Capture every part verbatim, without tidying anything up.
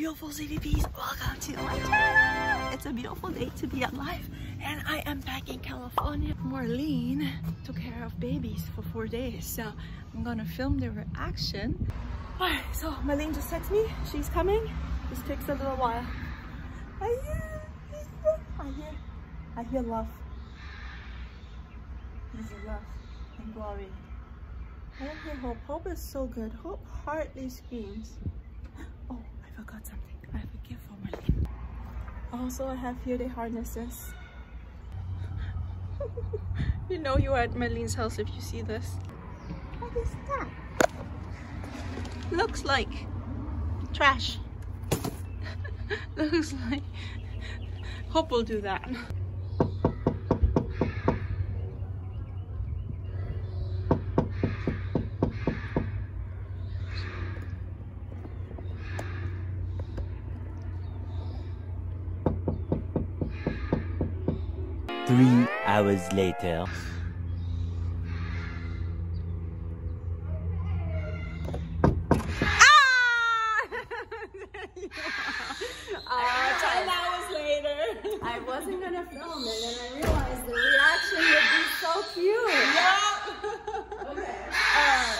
beautiful C V Ps, welcome to my channel. It's a beautiful day to be alive, and I am back in California. Marlene took care of babies for four days, so I'm gonna film the reaction. All right, so Marlene just texted me, she's coming. This takes a little while. I hear, I hear, I hear love. This is love and glory. I don't hear hope. Hope is so good. Hope hardly screams. Oh, I forgot something. I have a gift for Marlene. Also, I have here the harnesses. You know you are at Marlene's house if you see this. What is that? Looks like trash. Looks like Hope will do that. Three hours later. Ah! Yeah. uh, Ten hours later. I wasn't gonna film it, and I realized the reaction would be so cute. Yep. Okay. Uh,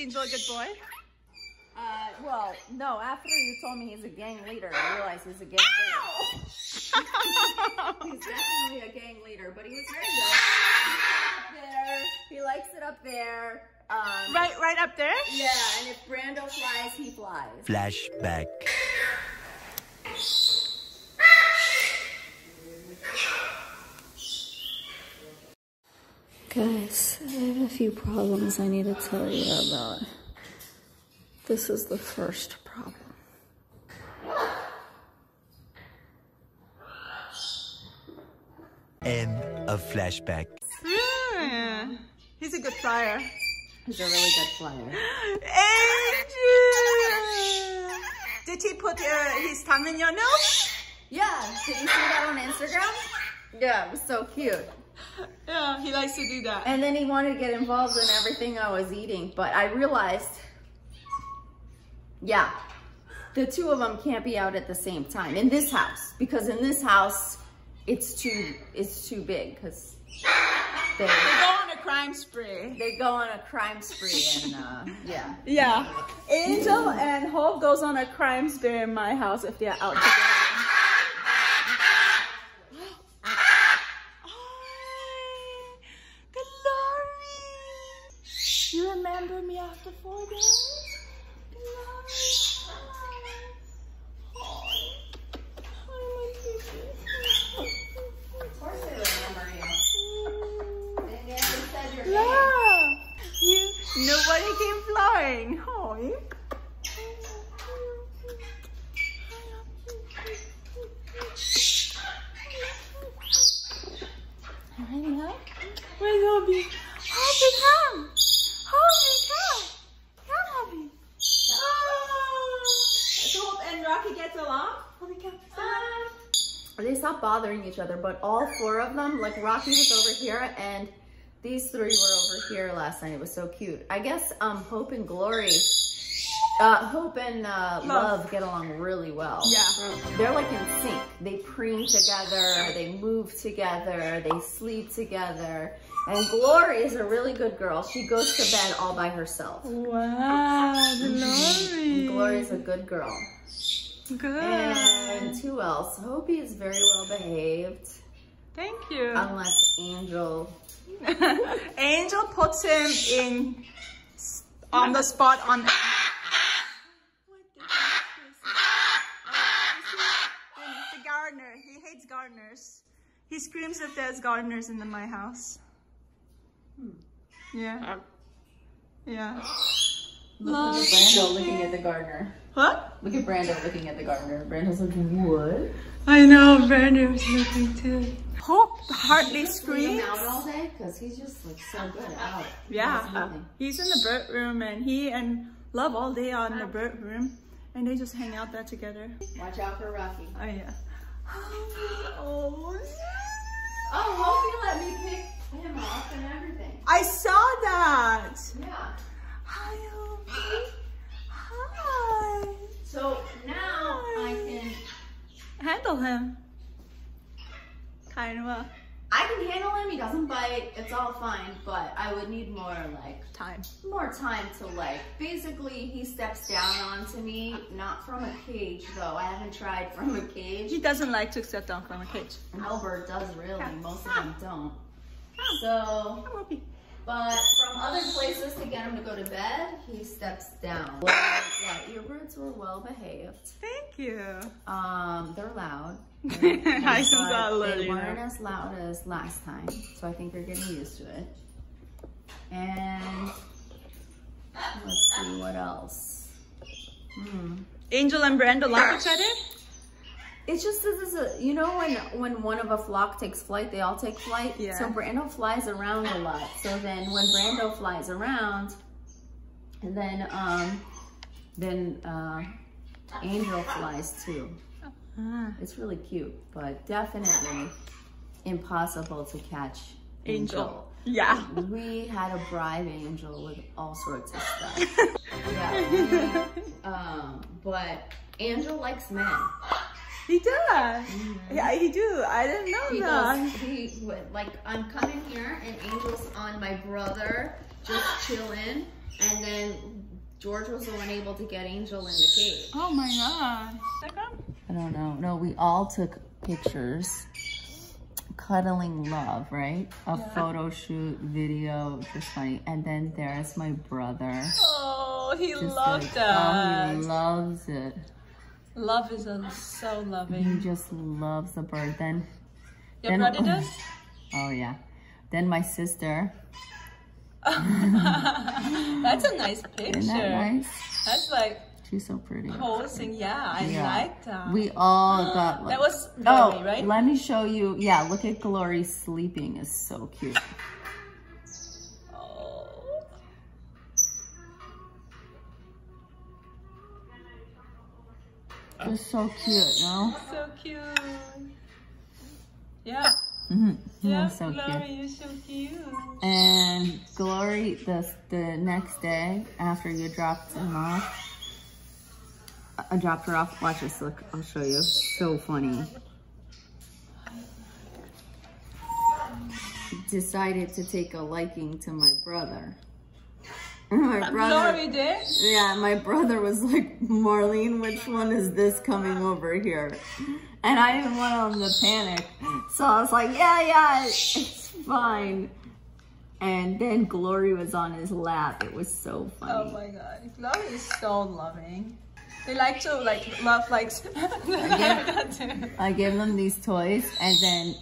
Angel a good boy? Uh, well, no, after you told me he's a gang leader, I realized he's a gang leader. He's definitely a gang leader, but he was very good. He's up there. He likes it up there. Um, right, right up there? Yeah, and if Brando flies, he flies. Flashback. Guys, I have a few problems I need to tell you about. This is the first problem. End of flashback. Yeah. He's a good flyer. He's a really good flyer. Angel! Did he put uh, his tongue in your nose? Yeah, did you see that on Instagram? Yeah, it was so cute. Yeah, he likes to do that. And then he wanted to get involved in everything I was eating, but I realized, yeah, the two of them can't be out at the same time in this house, because in this house, it's too, it's too big, because they, they go on a crime spree. They go on a crime spree, and uh, yeah. Yeah. Angel and Hope goes on a crime spree in my house if they're out together. You remember me after four days? Glory. Oh, of course they remember you. They never said your name. Love. You, nobody came flying. Oh, stopped bothering each other, but all four of them, like Rocky was over here and these three were over here last night. It was so cute. I guess um, Hope and Glory, uh, Hope and uh, Love. Love get along really well. Yeah. They're like in sync. They preen together, they move together, they sleep together. And Glory is a really good girl. She goes to bed all by herself. Wow, Glory. Glory is a good girl. Good. And who else? Hopi is very well behaved. Thank you. Unless Angel. Angel puts him in on the spot on. What the heck is this? The gardener. He hates gardeners. He screams if there's gardeners in the, my house. Yeah. Yeah. Look, look at Brando looking at the gardener. What? Look at Brando looking at the gardener. Brando's looking, what? I know, Brando's looking too. Hope hardly screams. He's out all day because he's just like so good out. Yeah. He's in the bird room and he and Love all day are in the bird room and they just hang out there together. Watch out for Rocky. Oh, yeah. Oh, oh, Hope, you let me pick him off and everything. I saw that. Yeah. Hi, Hope. Hi. So now Hi. I can handle him. Kind of. A... I can handle him. He doesn't bite. It's all fine. But I would need more like time. More time to like. Basically, he steps down onto me. Not from a cage though. I haven't tried from a cage. He doesn't like to step down from a cage. Albert does really. Yeah. Most of them don't. So, but from other places to get him to go to bed, he steps down. Well, yeah, earbirds were well behaved. Thank you. Um, they're loud. They're, I but they either. weren't as loud as last time, so I think you're getting used to it. And let's see what else. Hmm. Angel and Brando love each other. It's just, this is a, you know, when, when one of a flock takes flight, they all take flight. Yeah. So Brando flies around a lot. So then when Brando flies around, and then, um, then uh, Angel flies too. Ah. It's really cute, but definitely impossible to catch Angel. Angel. Yeah. We had to bribe Angel with all sorts of stuff. Yeah. Um, but Angel likes men. He does. Mm-hmm. Yeah, he do. I didn't know he that. Goes, he would, like, I'm coming here and Angel's on my brother, just chilling. And then George was the one able to get Angel in the cage. Oh my God. I don't know. No, we all took pictures. Cuddling Love, right? A yeah. photo shoot, video, just funny. And then there's my brother. Oh, he just loved like, that. Oh, he loves it. Love is a, so loving. He just loves the bird. Then, your then, brother does? Oh yeah. Then my sister. That's a nice picture. Isn't that nice? That's like. She's so pretty. Posing, yeah, I yeah. like that. We all uh, got. Like, that was Glory, oh, right? Let me show you. Yeah, look at Glory sleeping. Is so cute. It's so cute, no? So cute. Yeah. Mm-hmm. Yeah, so Glory, cute. You're so cute. And Glory, the, the next day, after you dropped him off, I dropped her off. Watch this, look, I'll show you. So funny. Decided to take a liking to my brother. My brother, Lori did? Yeah, my brother was like, Marlene, which one is this coming over here? And I didn't want him to panic. So I was like, yeah, yeah, it's fine. And then Glory was on his lap. It was so funny. Oh my God. Glory is so loving. They like to like, love like, I, gave, I gave them these toys and then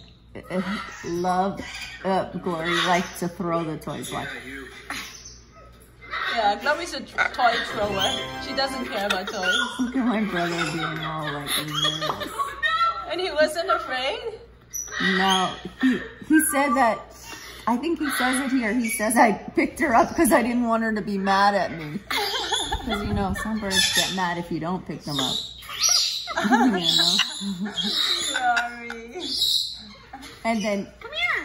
uh, Love, uh, Glory liked to throw the toys like. Yeah, Glory's a toy thrower. She doesn't care about toys. Look at my brother being all like nervous. And he wasn't afraid? No, he, he said that, I think he says it here. He says I picked her up because I didn't want her to be mad at me. Because you know, some birds get mad if you don't pick them up. You know? Sorry. And then... Come here.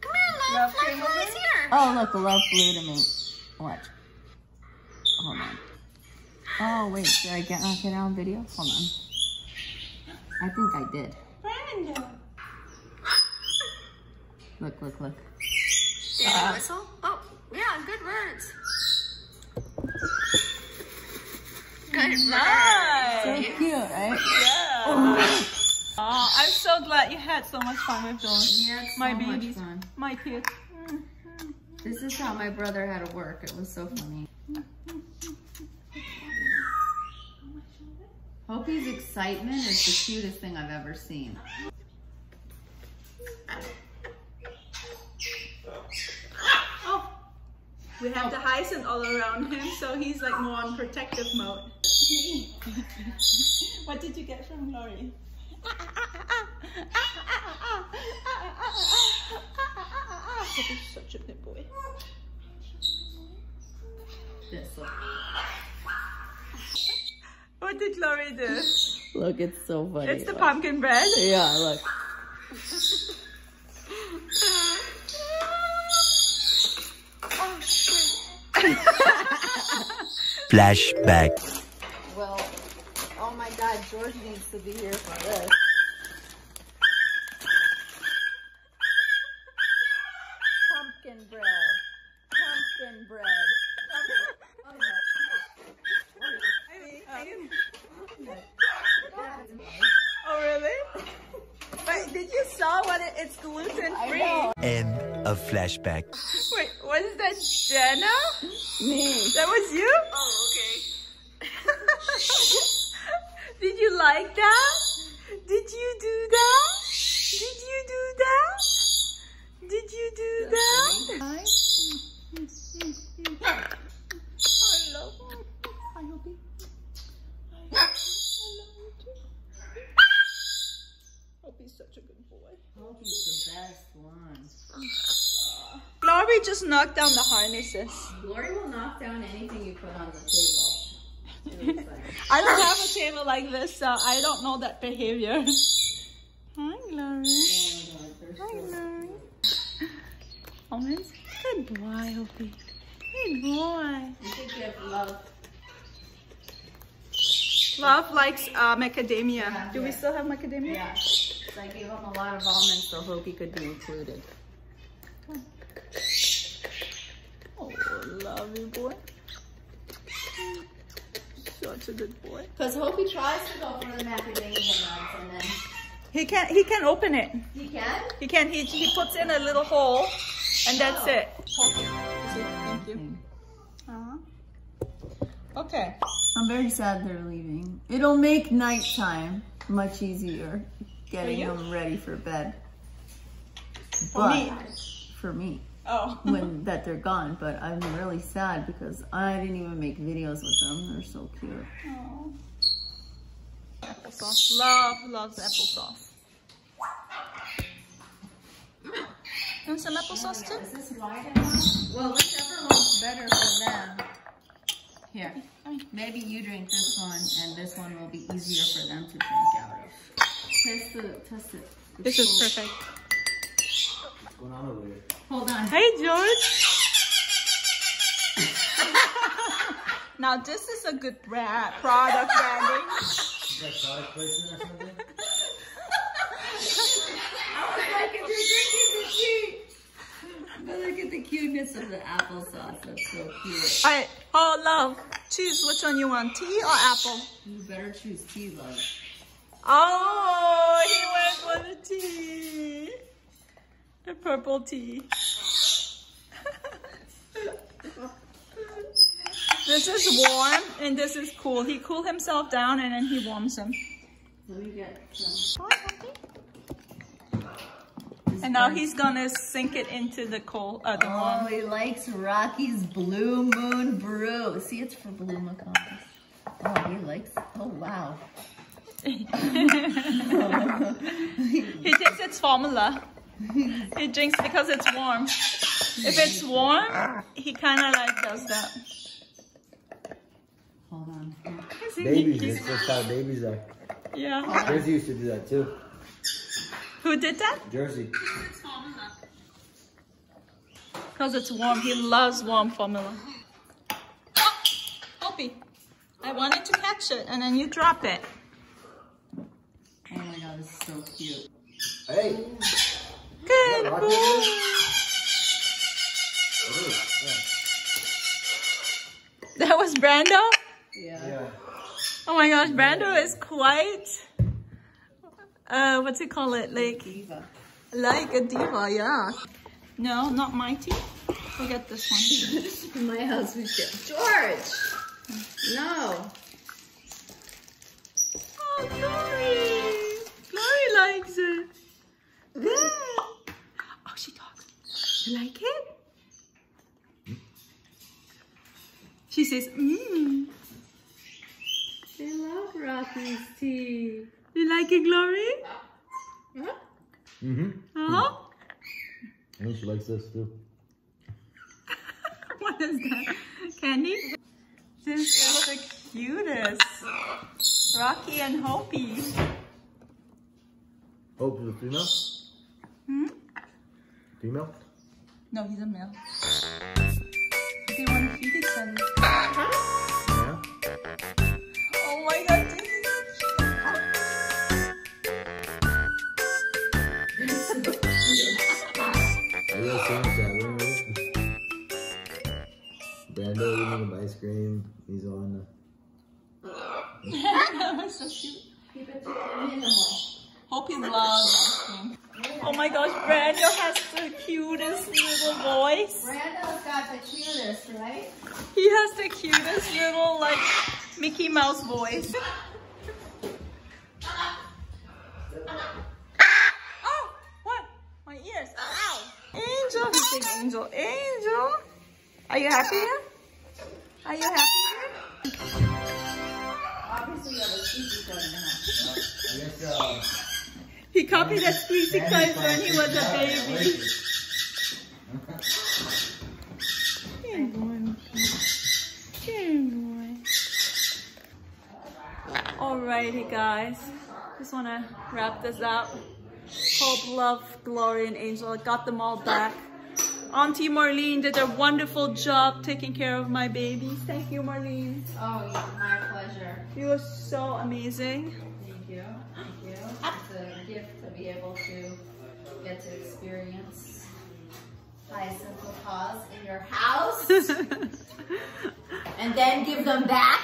Come here, Love. Love, Love flies here. Oh, look. Love flew to me. Watch. Hold on. Oh, wait. Did I get, uh, get out on video? Hold on. I think I did. Brando. Look, look, look. Did uh, you whistle? Oh, yeah. Good words. Good nice. So cute, right? Yeah. Oh. Oh, I'm so glad you had so much fun with George. Yeah, my so babies, my kids. This is how my brother had to work. It was so funny. Hopi's excitement is the cutest thing I've ever seen. Oh, we have the hyacinth all around him, so he's like more on protective mode. What did you get from Lori? He's such a good boy. This one. What did Glory do? Look, it's so funny. It's the look. Pumpkin bread. Yeah, look. Oh, shit. Flashback. Well, oh my God, George needs to be here for this. Pumpkin bread. Pumpkin bread. Oh, really? Wait, did you saw what it, it's gluten-free? End of flashback. Wait, what is that, Jenna? Me. That was you? Oh, okay. Did you like that? Did you do that? Did you do that? Did you do that? I love you. I love you. I love you too. Hopi's such a good boy. Hopi's the best one. Glory just knocked down the harnesses. Glory will knock down anything you put on the table. I don't have a table like this, so I don't know that behavior. Hi, Glory. Oh my God, hi, Glory. Almonds? Good boy, Hopi. Good boy. You should give Love. Love likes uh, macadamia. Yeah, do yeah. we still have macadamia? Yeah. So I gave him a lot of almonds so Hopi could be included. Oh, oh lovely boy. Such a good boy. Because Hopi tries to go for the macadamia nuts and then... He can, he can open it. He can? He can. He, he puts in a little hole. And that's oh. it. Thank you. Uh-huh. Okay. I'm very sad they're leaving. It'll make nighttime much easier getting them ready for bed. For but me. For me. Oh. when that they're gone. But I'm really sad because I didn't even make videos with them. They're so cute. Oh. Applesauce. Love loves applesauce. And some applesauce too? Is this wide enough? Well, whichever one's better for them. Here, maybe you drink this one, and this one will be easier for them to drink out of. Test it, test it. This is perfect. What's going on over here? Hold on. Hey, George. Now this is a good brand, product branding. Is that product placement or something? But look at the cuteness of the applesauce. That's so cute. All right. Oh, Love. Choose which one you want, tea or apple? You better choose tea, Love. Oh, he went for the tea. The purple tea. This is warm and this is cool. He cooled himself down and then he warms him. Let me get some. And now he's gonna sink it into the coal. Uh, the oh, warm. He likes Rocky's Blue Moon Brew. See, it's for Blue Macons. Oh, he likes. Oh, wow. He thinks it's formula. He drinks because it's warm. If it's warm, he kind of like does that. Hold on. Babies, that's just how babies are. Yeah. Jersey used to do that too. Who did that? Jersey. Because it's warm. He loves warm formula. Oh, Hopi, I wanted to catch it, and then you drop it. Oh my God, this is so cute. Hey. Good boy. That was Brando? Yeah. Yeah. Oh my gosh, Brando is quite, uh, what do you call it? Like, diva. Like a diva, yeah. No, not mighty. Forget this one. In my house we get George. No. Oh, Lori. Lori likes it. Good. Oh, she talks. You like it? She says, mmm. They love Rocky's tea. You like it, Glory? Huh? Mm-hmm. Uh-huh. And she likes this too. What is that? Candy? This is the cutest. Rocky and Hopi. Hope is a female? Hmm? Female? No, he's a male. They want to feed each other. Huh? Yeah. Oh my God, this is so cute. Brando eating the ice cream. He's on the... That was so cute. Hope he loves ice cream. Oh my gosh, Brando has the cutest little voice. Brando's got the cutest, right? He has the cutest little, like... Mickey Mouse voice. Oh, what? My ears. Ow. Angel. He said Angel. Angel. Are you happy here? Are you happy here? Obviously, you have a squeaky toy now. uh, He copied a squeaky toy when he was a baby. Alrighty guys, just want to wrap this up. Hope, Love, Glory, and Angel. I got them all back. Auntie Marlene did a wonderful job taking care of my babies. Thank you, Marlene. Oh, yeah, my pleasure. You were so amazing. Thank you. Thank you. It's a gift to be able to get to experience hyacinthal paws in your house. And then give them back.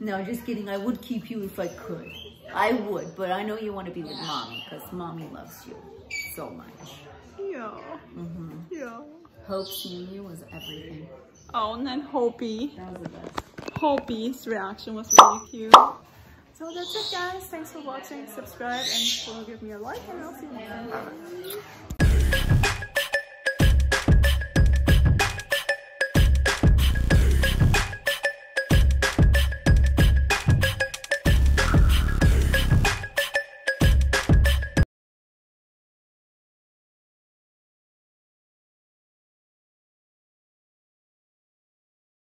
No, just kidding. I would keep you if I could. I would, but I know you want to be with Mommy because Mommy loves you so much. Yeah. Mm-hmm. Yeah. Hope seeing you was everything. Oh, and then Hopi. That was the best. Hopi's reaction was really cute. So that's it, guys. Thanks for watching. Subscribe and follow. Give me a like, and I'll see you next time.